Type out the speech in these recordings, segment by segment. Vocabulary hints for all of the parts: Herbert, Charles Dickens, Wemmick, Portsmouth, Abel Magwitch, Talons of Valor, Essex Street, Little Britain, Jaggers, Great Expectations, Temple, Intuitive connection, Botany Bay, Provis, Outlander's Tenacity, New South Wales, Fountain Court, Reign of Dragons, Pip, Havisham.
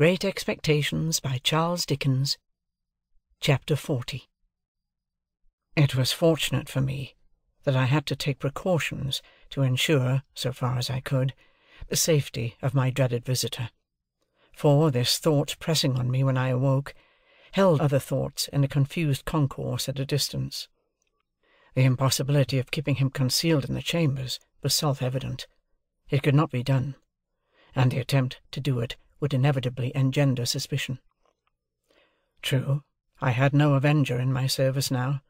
Great Expectations by Charles Dickens. Chapter 40. It was fortunate for me that I had to take precautions to ensure, so far as I could, the safety of my dreaded visitor, for this thought pressing on me when I awoke held other thoughts in a confused concourse at a distance. The impossibility of keeping him concealed in the chambers was self-evident. It could not be done, and the attempt to do it would inevitably engender suspicion. True, I had no avenger in my service now,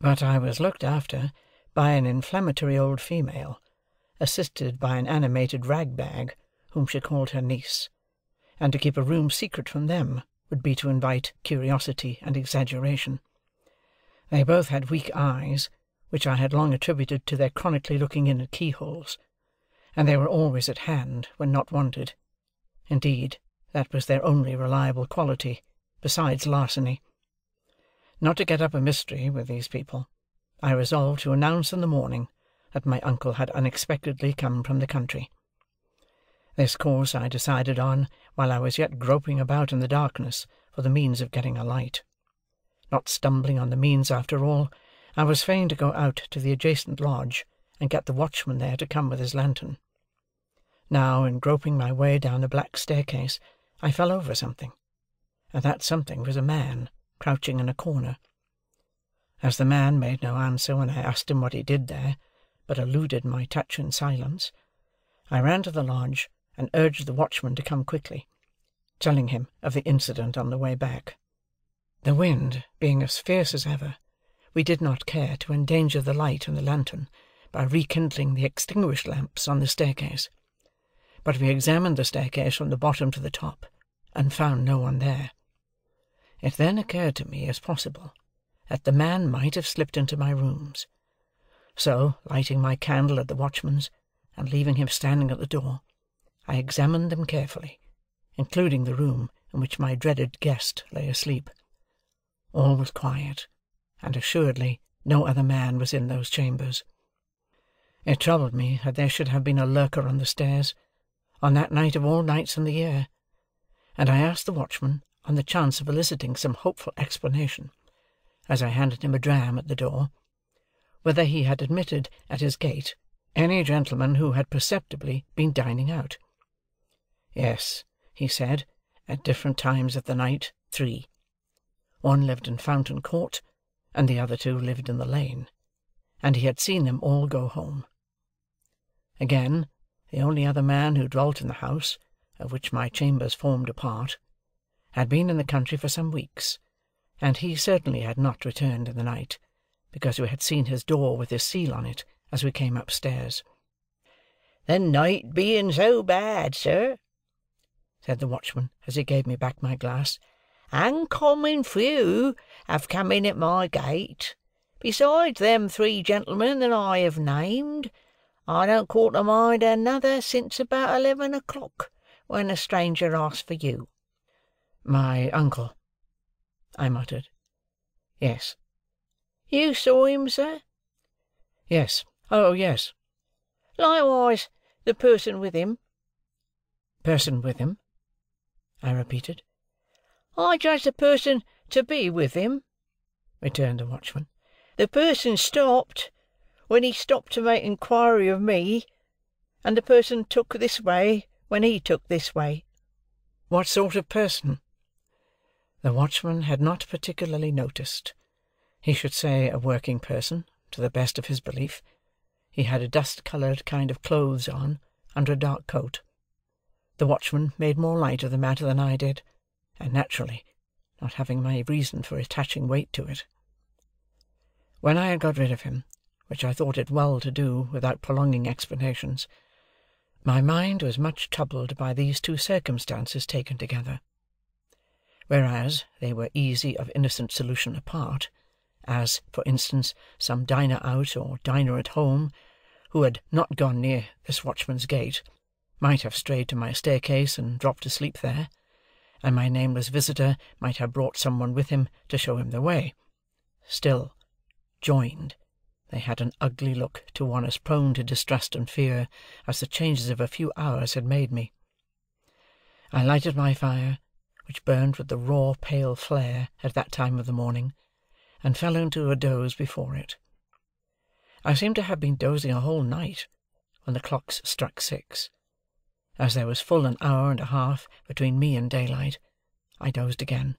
but I was looked after by an inflammatory old female, assisted by an animated rag-bag whom she called her niece, and to keep a room secret from them would be to invite curiosity and exaggeration. They both had weak eyes, which I had long attributed to their chronically looking in at keyholes, and they were always at hand when not wanted. Indeed, that was their only reliable quality, besides larceny. Not to get up a mystery with these people, I resolved to announce in the morning that my uncle had unexpectedly come from the country. This course I decided on while I was yet groping about in the darkness for the means of getting a light. Not stumbling on the means after all, I was fain to go out to the adjacent lodge and get the watchman there to come with his lantern. Now, in groping my way down the black staircase, I fell over something, and that something was a man crouching in a corner. As the man made no answer when I asked him what he did there, but eluded my touch in silence, I ran to the lodge and urged the watchman to come quickly, telling him of the incident on the way back. The wind being as fierce as ever, we did not care to endanger the light and the lantern by rekindling the extinguished lamps on the staircase, but we examined the staircase from the bottom to the top, and found no one there. It then occurred to me as possible that the man might have slipped into my rooms. So, lighting my candle at the watchman's, and leaving him standing at the door, I examined them carefully, including the room in which my dreaded guest lay asleep. All was quiet, and assuredly no other man was in those chambers. It troubled me that there should have been a lurker on the stairs, on that night of all nights in the year, and I asked the watchman, on the chance of eliciting some hopeful explanation, as I handed him a dram at the door, whether he had admitted at his gate any gentleman who had perceptibly been dining out. Yes, he said, at different times of the night, 3. One lived in Fountain Court, and the other 2 lived in the lane, and he had seen them all go home. Again, the only other man who dwelt in the house, of which my chambers formed a part, had been in the country for some weeks, and he certainly had not returned in the night, because we had seen his door with his seal on it as we came upstairs. "The night being so bad, sir," said the watchman as he gave me back my glass, "uncommon few have come in at my gate. Besides them 3 gentlemen that I have named, I don't call to mind another since about 11 o'clock, when a stranger asked for you." "My uncle," I muttered. "Yes." "You saw him, sir?" "Yes. Oh, yes." "Likewise the person with him?" "Person with him?" I repeated. "I judge the person to be with him," returned the watchman. "The person stopped when he stopped to make inquiry of me, and the person took this way when he took this way." "What sort of person?" The watchman had not particularly noticed. He should say a working person, to the best of his belief. He had a dust-coloured kind of clothes on, under a dark coat. The watchman made more light of the matter than I did, and naturally, not having my reason for attaching weight to it. When I had got rid of him, which I thought it well to do without prolonging explanations, my mind was much troubled by these 2 circumstances taken together. Whereas they were easy of innocent solution apart, as, for instance, some diner out or diner at home, who had not gone near this watchman's gate, might have strayed to my staircase and dropped asleep there, and my nameless visitor might have brought someone with him to show him the way. Still, joined, they had an ugly look to one as prone to distrust and fear as the changes of a few hours had made me. I lighted my fire, which burned with the raw pale flare at that time of the morning, and fell into a doze before it. I seemed to have been dozing a whole night when the clocks struck 6. As there was full an hour and a half between me and daylight, I dozed again.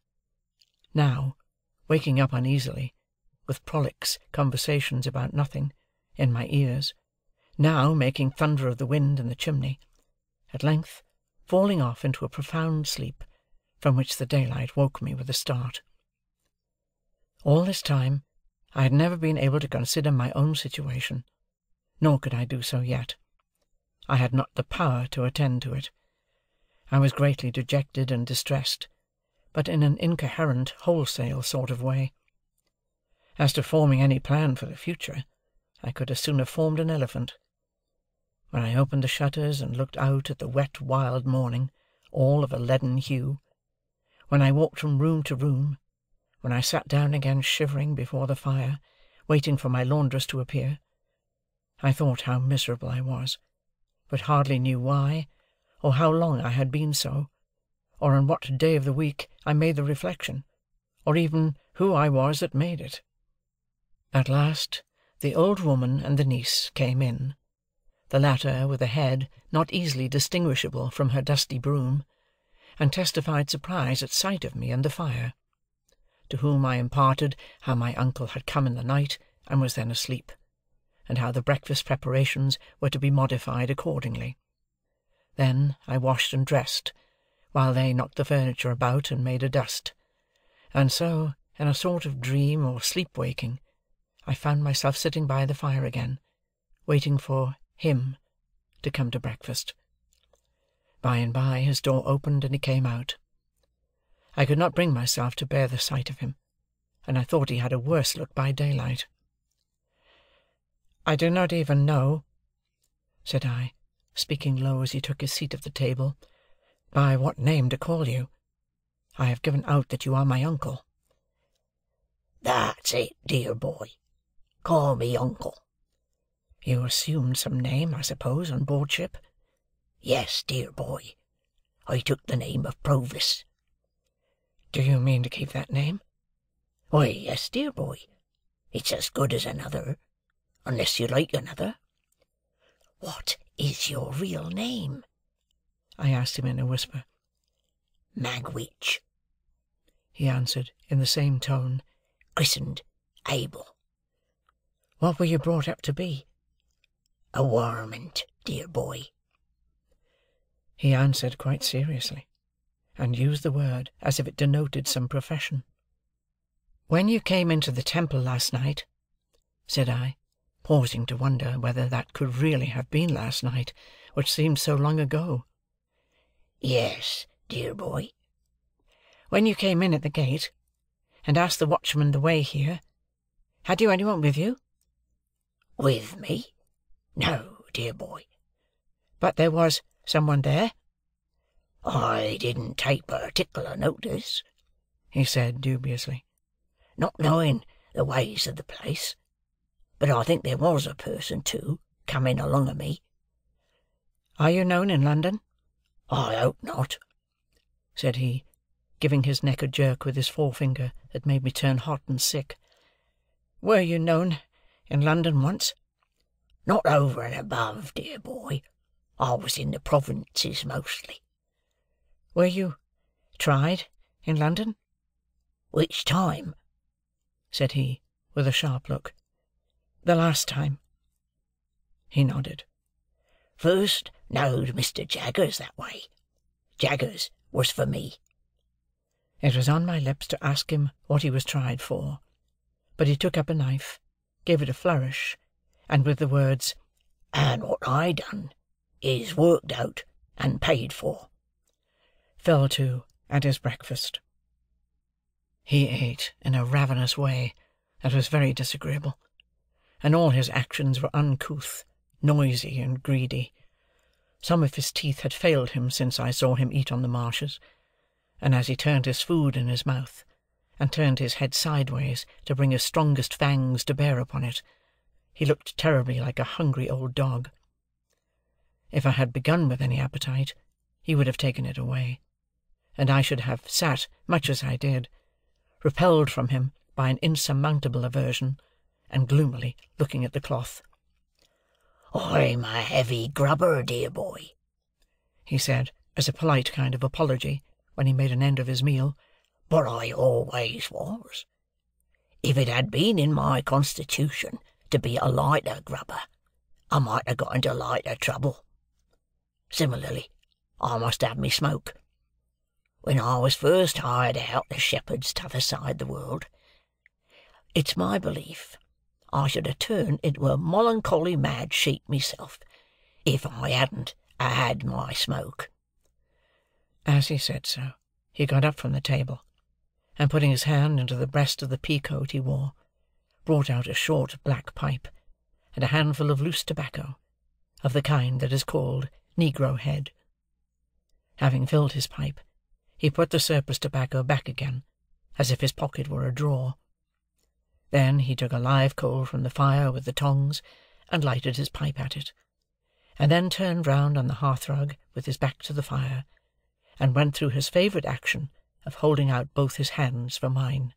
Now, waking up uneasily, with prolix conversations about nothing, in my ears, now making thunder of the wind in the chimney, at length falling off into a profound sleep, from which the daylight woke me with a start. All this time I had never been able to consider my own situation, nor could I do so yet. I had not the power to attend to it. I was greatly dejected and distressed, but in an incoherent, wholesale sort of way. As to forming any plan for the future, I could as soon have formed an elephant. When I opened the shutters and looked out at the wet wild morning, all of a leaden hue, when I walked from room to room, when I sat down again shivering before the fire, waiting for my laundress to appear, I thought how miserable I was, but hardly knew why, or how long I had been so, or on what day of the week I made the reflection, or even who I was that made it. At last the old woman and the niece came in, the latter with a head not easily distinguishable from her dusty broom, and testified surprise at sight of me and the fire, to whom I imparted how my uncle had come in the night and was then asleep, and how the breakfast preparations were to be modified accordingly. Then I washed and dressed, while they knocked the furniture about and made a dust, and so, in a sort of dream or sleep-waking, I found myself sitting by the fire again, waiting for him to come to breakfast. By and by his door opened and he came out. I could not bring myself to bear the sight of him, and I thought he had a worse look by daylight. "I do not even know," said I, speaking low as he took his seat at the table, "by what name to call you. I have given out that you are my uncle." "That's it, dear boy. Call me uncle." "You assumed some name, I suppose, on board ship?" "Yes, dear boy. I took the name of Provis." "Do you mean to keep that name?" "Why, yes, dear boy. It's as good as another, unless you like another." "What is your real name?" I asked him in a whisper. "Magwitch," he answered in the same tone. "Christened Abel." "What were you brought up to be?" "A warmint, dear boy." He answered quite seriously, and used the word as if it denoted some profession. "When you came into the Temple last night," said I, pausing to wonder whether that could really have been last night, which seemed so long ago. "Yes, dear boy." "When you came in at the gate, and asked the watchman the way here, had you any one with you?" "With me? No, dear boy." "But there was some one there?" "I didn't take particular notice," he said dubiously, "not knowing the ways of the place, but I think there was a person too, coming along of me." "Are you known in London?" "I hope not," said he, giving his neck a jerk with his forefinger that made me turn hot and sick. "Were you known in London once?" "Not over and above, dear boy. I was in the provinces mostly." "Were you tried in London?" "Which time?" said he, with a sharp look. "The last time." He nodded. "First knowed Mr. Jaggers that way. Jaggers was for me." It was on my lips to ask him what he was tried for, but he took up a knife, gave it a flourish, and with the words, "And what I done is worked out and paid for," fell to at his breakfast. He ate in a ravenous way that was very disagreeable, and all his actions were uncouth, noisy, and greedy. Some of his teeth had failed him since I saw him eat on the marshes, and as he turned his food in his mouth, and turned his head sideways to bring his strongest fangs to bear upon it, he looked terribly like a hungry old dog. If I had begun with any appetite, he would have taken it away, and I should have sat, much as I did, repelled from him by an insurmountable aversion, and gloomily looking at the cloth. "I'm a heavy grubber, dear boy," he said, as a polite kind of apology, when he made an end of his meal, "but I always was. If it had been in my constitution to be a lighter grubber, I might have got into lighter trouble. Similarly, I must have me smoke. When I was first hired out to shepherds t'other side the world, it's my belief I should have turned into a melancholy mad sheep myself, if I hadn't had my smoke." As he said so, he got up from the table, and putting his hand into the breast of the pea-coat he wore, brought out a short black pipe, and a handful of loose tobacco, of the kind that is called negro head. Having filled his pipe, he put the surplus tobacco back again, as if his pocket were a drawer. Then he took a live coal from the fire with the tongs, and lighted his pipe at it, and then turned round on the hearthrug with his back to the fire, and went through his favourite action of holding out both his hands for mine.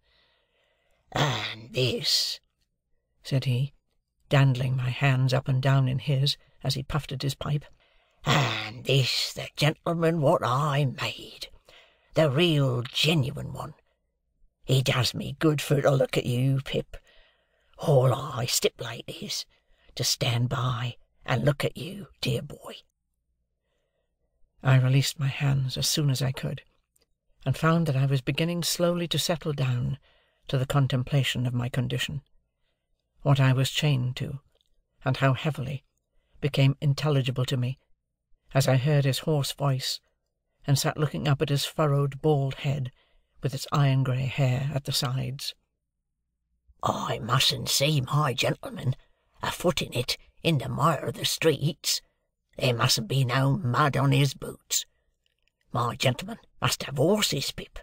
"And this," said he, dandling my hands up and down in his, as he puffed at his pipe, "and this the gentleman what I made, the real genuine one. He does me good for to look at you, Pip. All I stipulate is, to stand by and look at you, dear boy." I released my hands as soon as I could, and found that I was beginning slowly to settle down to the contemplation of my condition. What I was chained to, and how heavily, became intelligible to me, as I heard his hoarse voice, and sat looking up at his furrowed bald head, with its iron-grey hair at the sides. "I mustn't see my gentleman a-footing it in the mire of the streets. There mustn't be no mud on his boots. My gentleman must have horses, Pip.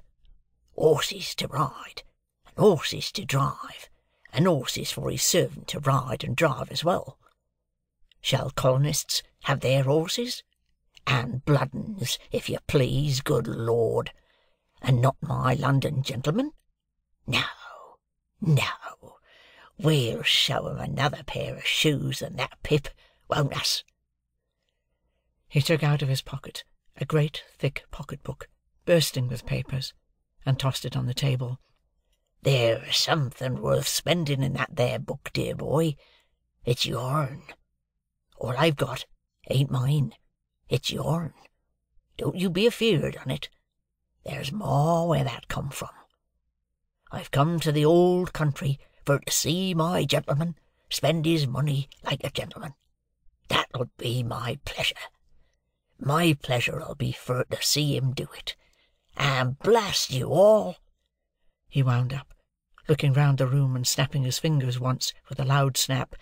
Horses to ride, and horses to drive, and horses for his servant to ride and drive as well. Shall colonists have their horses? And blood 'uns, if you please, good Lord. And not my London gentleman? No, no. We'll show 'em another pair of shoes than that, Pip, won't us?" He took out of his pocket a great thick pocket-book, bursting with papers, and tossed it on the table. "There's something worth spending in that there book, dear boy. It's yourn. All I've got ain't mine. It's yourn. Don't you be afeard on it. There's more where that come from. I've come to the old country for to see my gentleman spend his money like a gentleman. That'll be my pleasure. My pleasure'll be for to see him do it. And blast you all," he wound up, looking round the room and snapping his fingers once with a loud snap,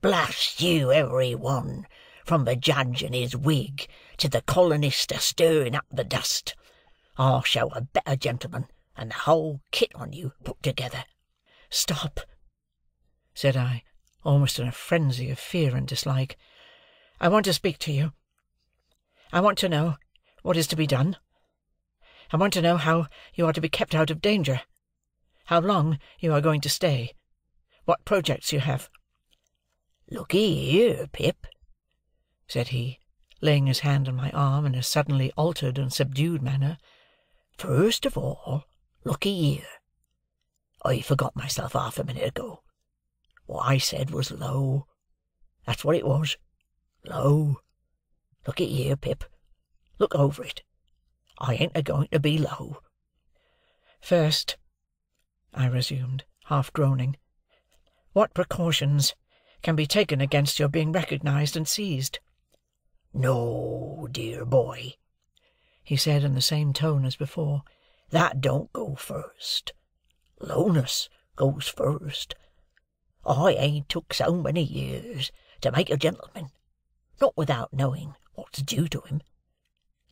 "blast you every one, from the judge and his wig to the colonist a-stirring up the dust. I'll show a better gentleman and the whole kit on you put together." "Stop!" said I, almost in a frenzy of fear and dislike. "I want to speak to you. I want to know what is to be done. I want to know how you are to be kept out of danger, how long you are going to stay, what projects you have." "Look'ee here, Pip," said he, laying his hand on my arm in a suddenly altered and subdued manner. "First of all, look'ee here. I forgot myself half a minute ago. What I said was low. That's what it was. Low. Look'ee here, Pip. Look over it. I ain't a-going to be low." "First," I resumed, half groaning, "what precautions can be taken against your being recognised and seized?" "No, dear boy," he said in the same tone as before, "that don't go first. Lowness goes first. I ain't took so many years to make a gentleman, not without knowing what's due to him.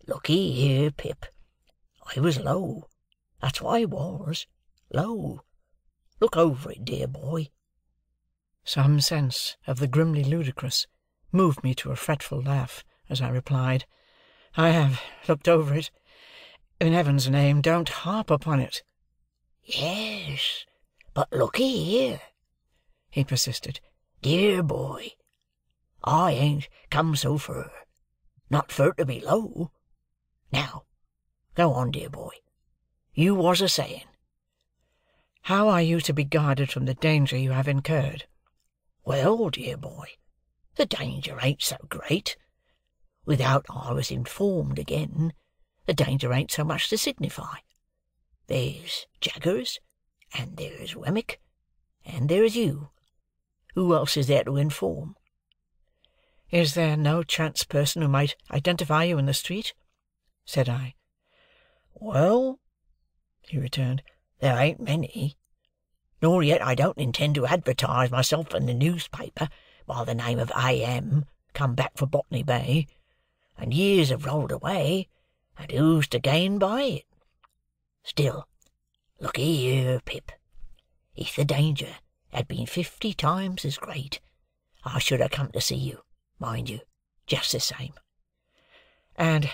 Look'ee here, Pip. I was low. That's what I was. Low. Look over it, dear boy." Some sense of the grimly ludicrous moved me to a fretful laugh as I replied, I have looked over it. In heaven's name, don't harp upon it." "Yes, but look'ee here," he persisted, "dear boy, I ain't come so fur, not fur to be low. Now, go on, dear boy. You was a saying." "How are you to be guarded from the danger you have incurred?" "Well, dear boy, the danger ain't so great. Without I was informed again, the danger ain't so much to signify. There's Jaggers, and there's Wemmick, and there's you. Who else is there to inform?" "Is there no chance person who might identify you in the street?" said I. "Well," he returned, "there ain't many. Nor yet I don't intend to advertise myself in the newspaper by the name of A.M. come back for Botany Bay. And years have rolled away, and who's to gain by it? Still, look'ee here, Pip. If the danger had been 50 times as great, I should have come to see you, mind you, just the same." "And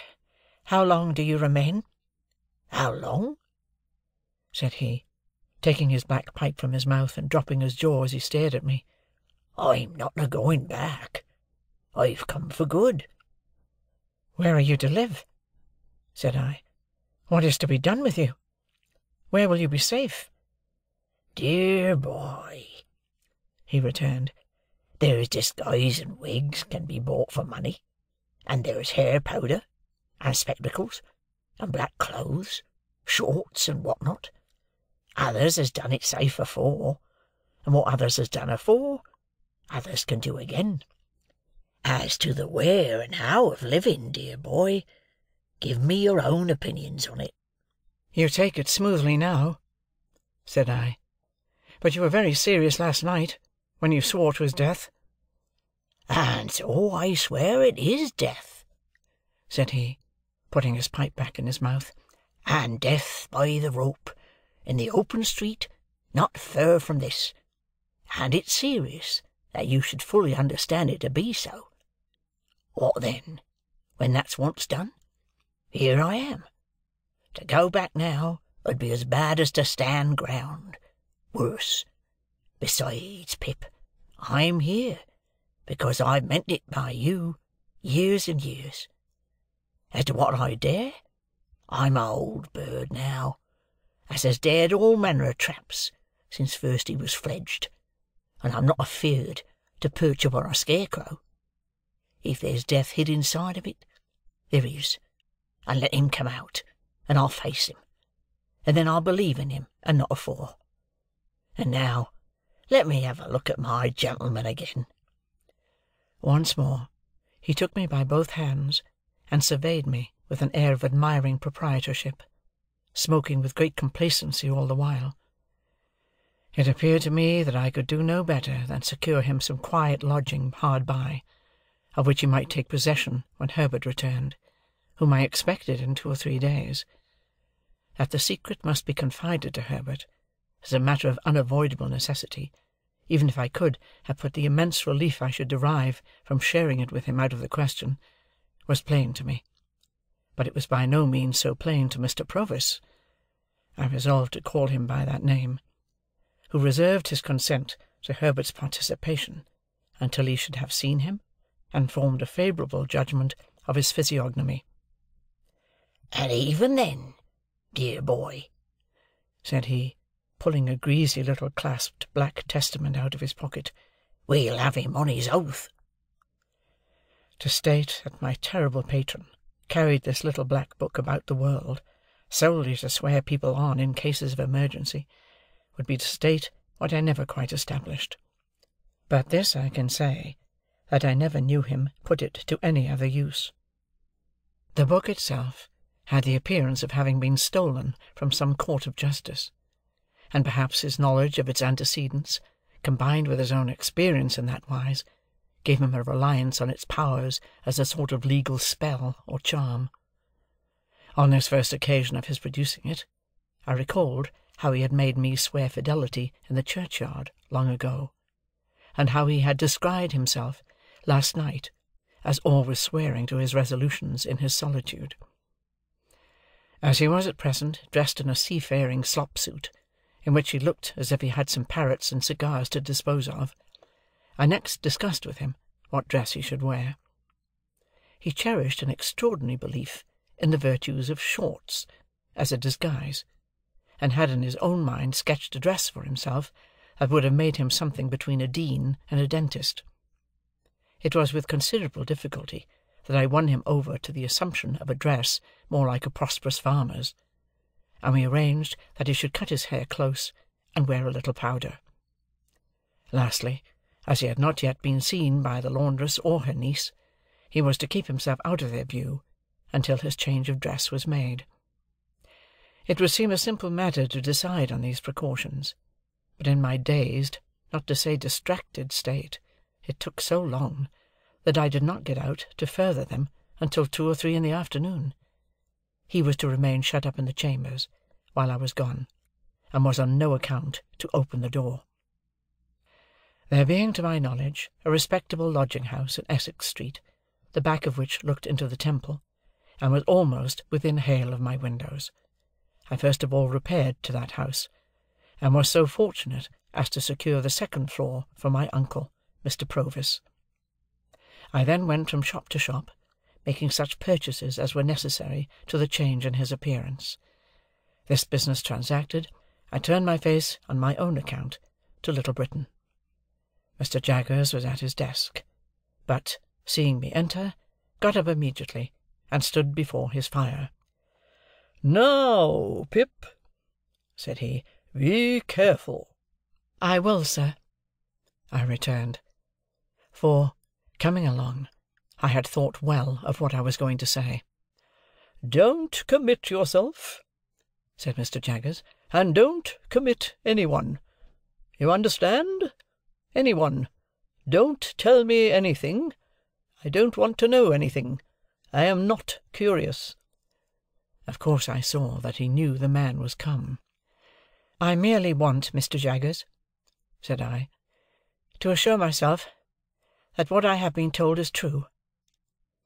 how long do you remain?" "How long?" said he, taking his black pipe from his mouth and dropping his jaw as he stared at me. "I'm not a-going back. I've come for good." "Where are you to live?" said I. "What is to be done with you? Where will you be safe?" "Dear boy," he returned, "there's disguise and wigs can be bought for money, and there's hair powder, and spectacles, and black clothes, shorts, and what not. Others has done it safe afore, and what others has done afore, others can do again. As to the where and how of living, dear boy, give me your own opinions on it." "You take it smoothly now," said I, "but you were very serious last night, when you swore it was death." "And so I swear it is death," said he, putting his pipe back in his mouth, "and death by the rope, in the open street, not far from this. And it's serious that you should fully understand it to be so. What then, when that's once done? Here I am. To go back now would be as bad as to stand ground. Worse. Besides, Pip, I'm here because I meant it by you, years and years. As to what I dare, I'm a old bird now, as has dared all manner of traps since first he was fledged, and I'm not afeard to perch upon a scarecrow. If there's death hid inside of it, there is, and let him come out, and I'll face him, and then I'll believe in him, and not afore. And now, let me have a look at my gentleman again." Once more he took me by both hands, and surveyed me with an air of admiring proprietorship, smoking with great complacency all the while. It appeared to me that I could do no better than secure him some quiet lodging hard by, of which he might take possession when Herbert returned, whom I expected in 2 or 3 days. That the secret must be confided to Herbert, as a matter of unavoidable necessity, even if I could have put the immense relief I should derive from sharing it with him out of the question, was plain to me. But it was by no means so plain to Mr. Provis. I resolved to call him by that name, who reserved his consent to Herbert's participation until he should have seen him, and formed a favourable judgment of his physiognomy. "And even then, dear boy," said he, pulling a greasy little clasped black testament out of his pocket, "we'll have him on his oath." To state that my terrible patron carried this little black book about the world, solely to swear people on in cases of emergency, would be to state what I never quite established. But this I can say, that I never knew him put it to any other use. The book itself had the appearance of having been stolen from some court of justice, and perhaps his knowledge of its antecedents, combined with his own experience in that wise, gave him a reliance on its powers as a sort of legal spell or charm. On this first occasion of his producing it, I recalled how he had made me swear fidelity in the churchyard long ago, and how he had described himself last night as always swearing to his resolutions in his solitude. As he was at present dressed in a seafaring slop-suit, in which he looked as if he had some parrots and cigars to dispose of, I next discussed with him what dress he should wear. He cherished an extraordinary belief in the virtues of shorts as a disguise, and had in his own mind sketched a dress for himself that would have made him something between a dean and a dentist. It was with considerable difficulty that I won him over to the assumption of a dress more like a prosperous farmer's, and we arranged that he should cut his hair close and wear a little powder. Lastly, as he had not yet been seen by the laundress or her niece, he was to keep himself out of their view until his change of dress was made. It would seem a simple matter to decide on these precautions, but in my dazed, not to say distracted state, it took so long that I did not get out to further them until 2 or 3 in the afternoon. He was to remain shut up in the chambers while I was gone, and was on no account to open the door. There being, to my knowledge, a respectable lodging-house in Essex Street, the back of which looked into the Temple, and was almost within hail of my windows, I first of all repaired to that house, and was so fortunate as to secure the 2nd floor for my uncle, Mr. Provis. I then went from shop to shop, making such purchases as were necessary to the change in his appearance. This business transacted, I turned my face on my own account to Little Britain. Mr. Jaggers was at his desk, but, seeing me enter, got up immediately and stood before his fire. "Now, Pip," said he, "be careful." "I will, sir," I returned, for, coming along, I had thought well of what I was going to say. "Don't commit yourself," said Mr. Jaggers, "and don't commit any one. You understand? Any one. Don't tell me anything. I don't want to know anything. I am not curious." Of course I saw that he knew the man was come. "I merely want, Mr. Jaggers," said I, "to assure myself that what I have been told is true.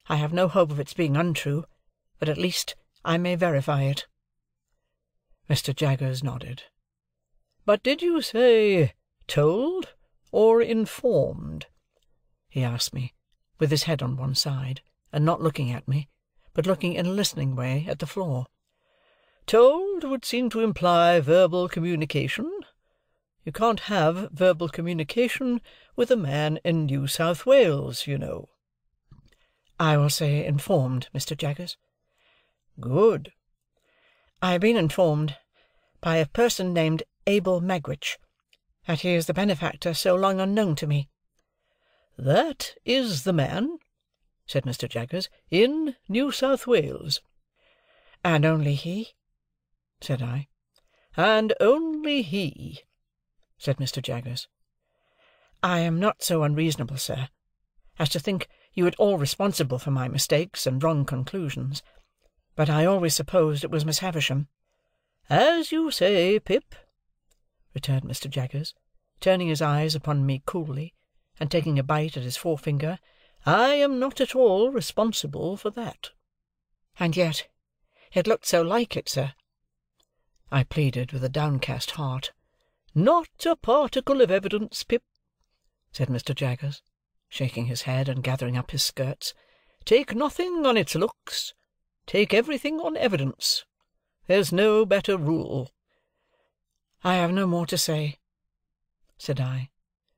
I have no hope of its being untrue, but at least I may verify it." Mr. Jaggers nodded. "But did you say told or informed?" he asked me, with his head on one side, and not looking at me, but looking in a listening way at the floor. "Told would seem to imply verbal communication. You can't have verbal communication with a man in New South Wales, you know." "I will say informed, Mr. Jaggers." "Good." "I have been informed by a person named Abel Magwitch that he is the benefactor so long unknown to me." "That is the man," said Mr. Jaggers, "in New South Wales." "And only he?" said I. "And only he," said Mr. Jaggers. "I am not so unreasonable, sir, as to think you at all responsible for my mistakes and wrong conclusions, but I always supposed it was Miss Havisham." "As you say, Pip," returned Mr. Jaggers, turning his eyes upon me coolly, and taking a bite at his forefinger, "I am not at all responsible for that." "And yet it looked so like it, sir," I pleaded with a downcast heart. "Not a particle of evidence, Pip," said Mr. Jaggers, shaking his head and gathering up his skirts. "Take nothing on its looks. Take everything on evidence. There's no better rule." "I have no more to say," said I,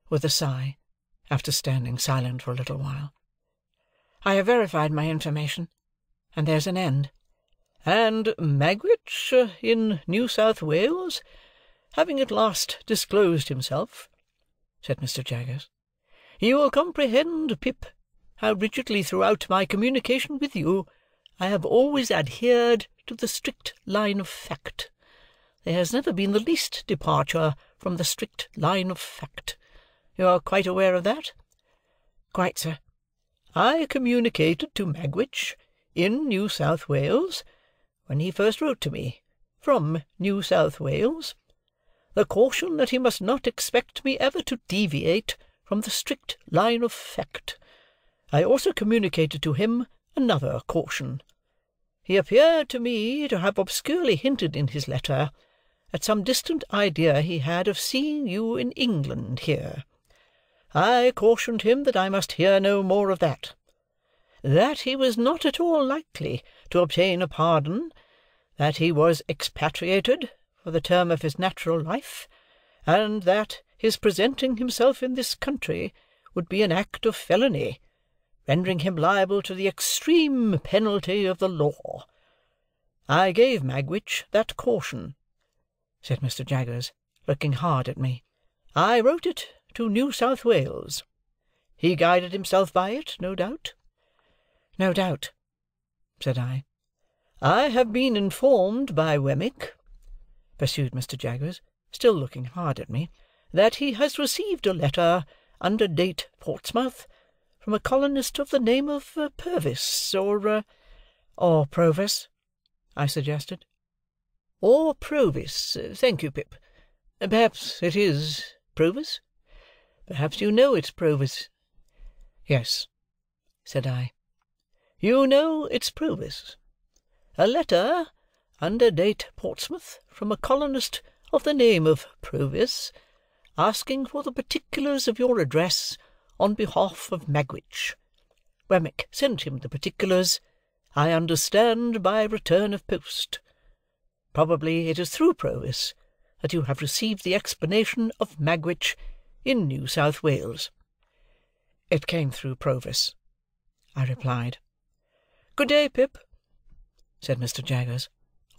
with a sigh, after standing silent for a little while. "I have verified my information, and there's an end." "And Magwitch, in New South Wales, having at last disclosed himself," said Mr. Jaggers, "you will comprehend, Pip, how rigidly throughout my communication with you I have always adhered to the strict line of fact. There has never been the least departure from the strict line of fact. You are quite aware of that?" "Quite, sir." "I communicated to Magwitch, in New South Wales, when he first wrote to me, from New South Wales, the caution that he must not expect me ever to deviate from the strict line of fact, I also communicated to him another caution. He appeared to me to have obscurely hinted in his letter at some distant idea he had of seeing you in England here. I cautioned him that I must hear no more of that, that he was not at all likely to obtain a pardon, that he was expatriated for the term of his natural life, and that his presenting himself in this country would be an act of felony, rendering him liable to the extreme penalty of the law. I gave Magwitch that caution," said Mr. Jaggers, looking hard at me. "I wrote it to New South Wales. He guided himself by it, no doubt?" "No doubt," said I. "I have been informed by Wemmick," pursued Mr. Jaggers, still looking hard at me, "that he has received a letter under date Portsmouth from a colonist of the name of Purvis or Provis," I suggested. "Or Provis. Thank you, Pip. Perhaps it is Provis? Perhaps you know it's Provis?" "Yes," said I. "You know it's Provis. A letter, under date Portsmouth, from a colonist of the name of Provis, asking for the particulars of your address on behalf of Magwitch. Wemmick sent him the particulars, I understand, by return of post. Probably it is through Provis that you have received the explanation of Magwitch in New South Wales." "It came through Provis," I replied. "Good day, Pip," said Mr. Jaggers,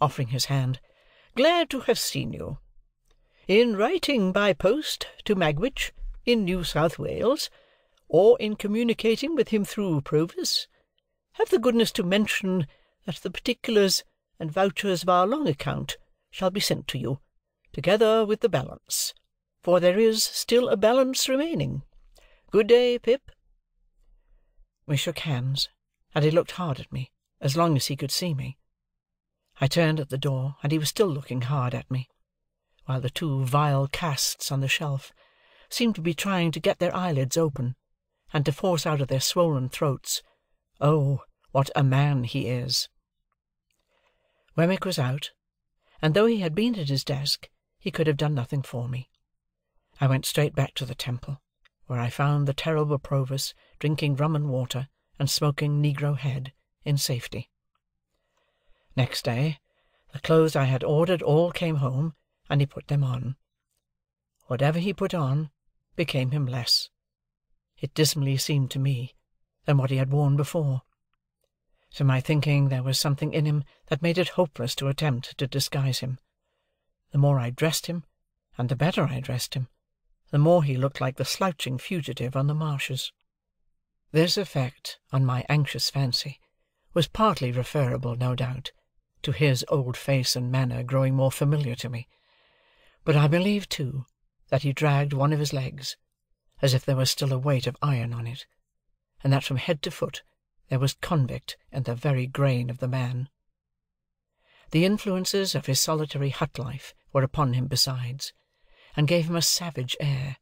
offering his hand. "Glad to have seen you. In writing by post to Magwitch in New South Wales, or in communicating with him through Provis, have the goodness to mention that the particulars and vouchers of our long account shall be sent to you, together with the balance, for there is still a balance remaining. Good day, Pip." We shook hands, and he looked hard at me, as long as he could see me. I turned at the door, and he was still looking hard at me, while the two vile casts on the shelf seemed to be trying to get their eyelids open, and to force out of their swollen throats, "Oh, what a man he is!" Wemmick was out, and though he had been at his desk, he could have done nothing for me. I went straight back to the Temple, where I found the terrible Provis drinking rum and water, and smoking negro head, in safety. Next day, the clothes I had ordered all came home, and he put them on. Whatever he put on became him less, it dismally seemed to me, than what he had worn before. To my thinking, there was something in him that made it hopeless to attempt to disguise him. The more I dressed him, and the better I dressed him, the more he looked like the slouching fugitive on the marshes. This effect on my anxious fancy was partly referable, no doubt, to his old face and manner growing more familiar to me, but I believe, too, that he dragged one of his legs, as if there was still a weight of iron on it, and that from head to foot there was convict in the very grain of the man. The influences of his solitary hut life were upon him besides, and gave him a savage air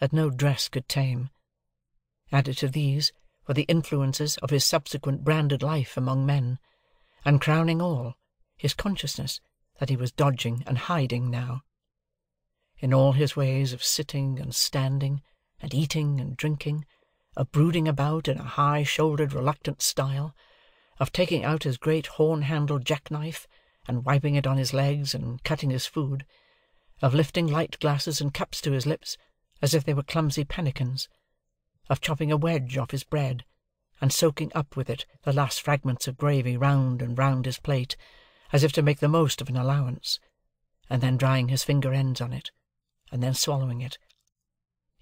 that no dress could tame. Added to these were the influences of his subsequent branded life among men, and crowning all, his consciousness that he was dodging and hiding now. In all his ways of sitting and standing, and eating and drinking, of brooding about in a high-shouldered reluctant style, of taking out his great horn-handled jackknife, and wiping it on his legs and cutting his food, of lifting light glasses and cups to his lips as if they were clumsy pannikins, of chopping a wedge off his bread, and soaking up with it the last fragments of gravy round and round his plate, as if to make the most of an allowance, and then drying his finger-ends on it, and then swallowing it.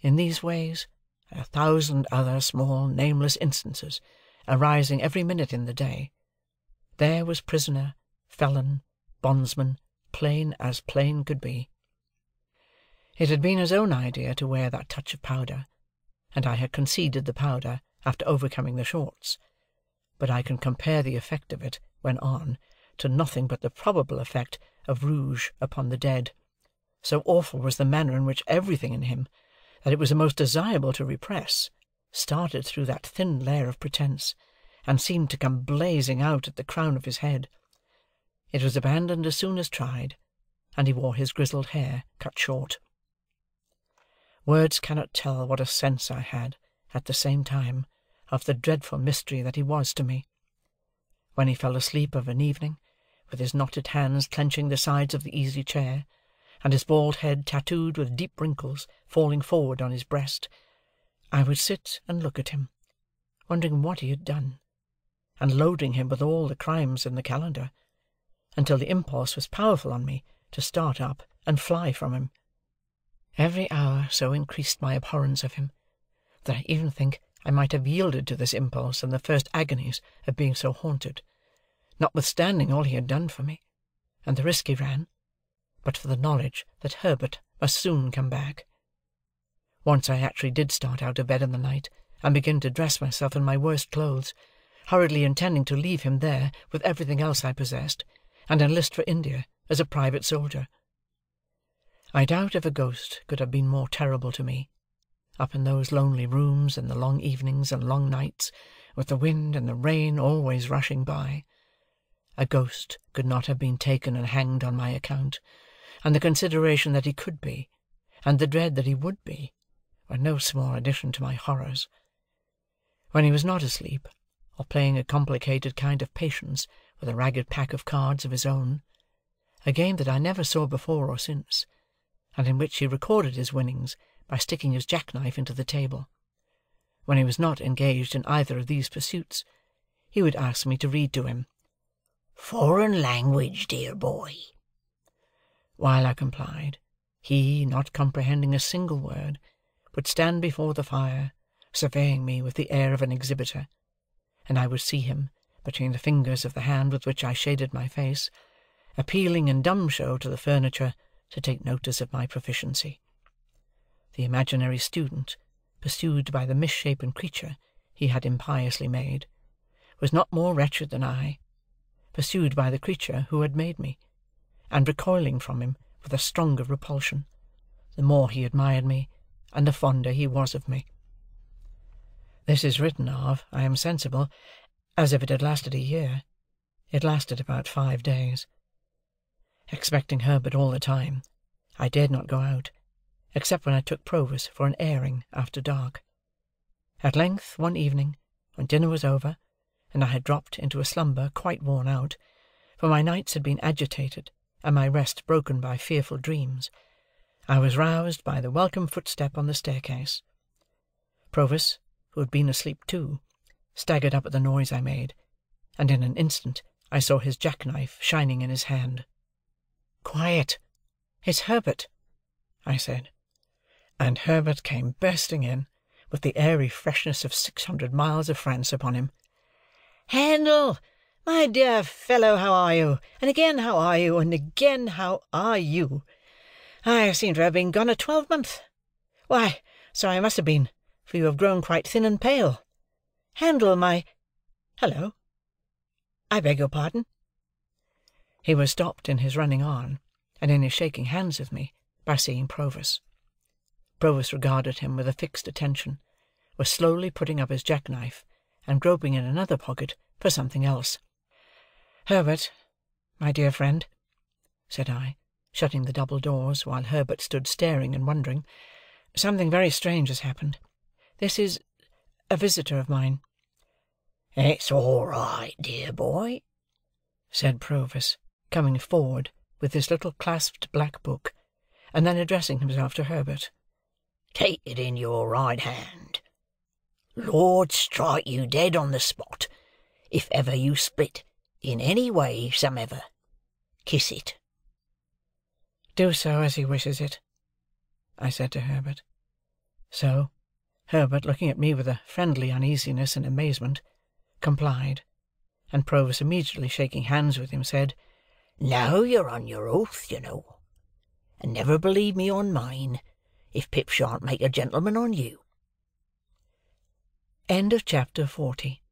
In these ways, a thousand other small nameless instances, arising every minute in the day, there was prisoner, felon, bondsman, plain as plain could be. It had been his own idea to wear that touch of powder, and I had conceded the powder after overcoming the shorts, but I can compare the effect of it, when on, to nothing but the probable effect of rouge upon the dead. So awful was the manner in which everything in him, that it was the most desirable to repress, started through that thin layer of pretence, and seemed to come blazing out at the crown of his head. It was abandoned as soon as tried, and he wore his grizzled hair cut short. Words cannot tell what a sense I had, at the same time, of the dreadful mystery that he was to me. When he fell asleep of an evening, with his knotted hands clenching the sides of the easy-chair, and his bald head tattooed with deep wrinkles falling forward on his breast, I would sit and look at him, wondering what he had done, and loading him with all the crimes in the calendar, until the impulse was powerful on me to start up and fly from him. Every hour so increased my abhorrence of him, that I even think I might have yielded to this impulse in the first agonies of being so haunted, notwithstanding all he had done for me, and the risk he ran, but for the knowledge that Herbert must soon come back. Once I actually did start out of bed in the night, and begin to dress myself in my worst clothes, hurriedly intending to leave him there with everything else I possessed, and enlist for India as a private soldier. I doubt if a ghost could have been more terrible to me, up in those lonely rooms in the long evenings and long nights, with the wind and the rain always rushing by. A ghost could not have been taken and hanged on my account, and the consideration that he could be, and the dread that he would be, were no small addition to my horrors. When he was not asleep, or playing a complicated kind of patience with a ragged pack of cards of his own, a game that I never saw before or since, and in which he recorded his winnings by sticking his jackknife into the table. When he was not engaged in either of these pursuits, he would ask me to read to him, "Foreign language, dear boy." While I complied, he, not comprehending a single word, would stand before the fire, surveying me with the air of an exhibitor, and I would see him, between the fingers of the hand with which I shaded my face, appealing in dumb show to the furniture to take notice of my proficiency. The imaginary student, pursued by the misshapen creature he had impiously made, was not more wretched than I, pursued by the creature who had made me, and recoiling from him with a stronger repulsion, the more he admired me, and the fonder he was of me. This is written of, I am sensible, as if it had lasted a year. It lasted about 5 days. Expecting Herbert all the time, I dared not go out, except when I took Provis for an airing after dark. At length, one evening, when dinner was over, and I had dropped into a slumber quite worn out, for my nights had been agitated, and my rest broken by fearful dreams, I was roused by the welcome footstep on the staircase. Provis, who had been asleep too, staggered up at the noise I made, and in an instant I saw his jackknife shining in his hand. "Quiet! It's Herbert!" I said. And Herbert came bursting in, with the airy freshness of 600 miles of France upon him. "Handel, my dear fellow, how are you? And again, how are you? And again, how are you? I seem to have been gone a twelvemonth. Why, so I must have been, for you have grown quite thin and pale. Handel, my— Hello! I beg your pardon." He was stopped in his running on, and in his shaking hands with me, by seeing Provis. Provis regarded him with a fixed attention, was slowly putting up his jackknife, and groping in another pocket for something else. "Herbert, my dear friend," said I, shutting the double doors while Herbert stood staring and wondering, "something very strange has happened. This is a visitor of mine." "It's all right, dear boy," said Provis, coming forward with his little clasped black book, and then addressing himself to Herbert. "Take it in your right hand. Lord strike you dead on the spot, if ever you split, in any way somever. Kiss it." "Do so as he wishes it," I said to Herbert. So, Herbert, looking at me with a friendly uneasiness and amazement, complied, and Provis, immediately shaking hands with him, said, "Now you're on your oath, you know. And never believe me on mine, if Pip shan't make a gentleman on you." End of chapter 40.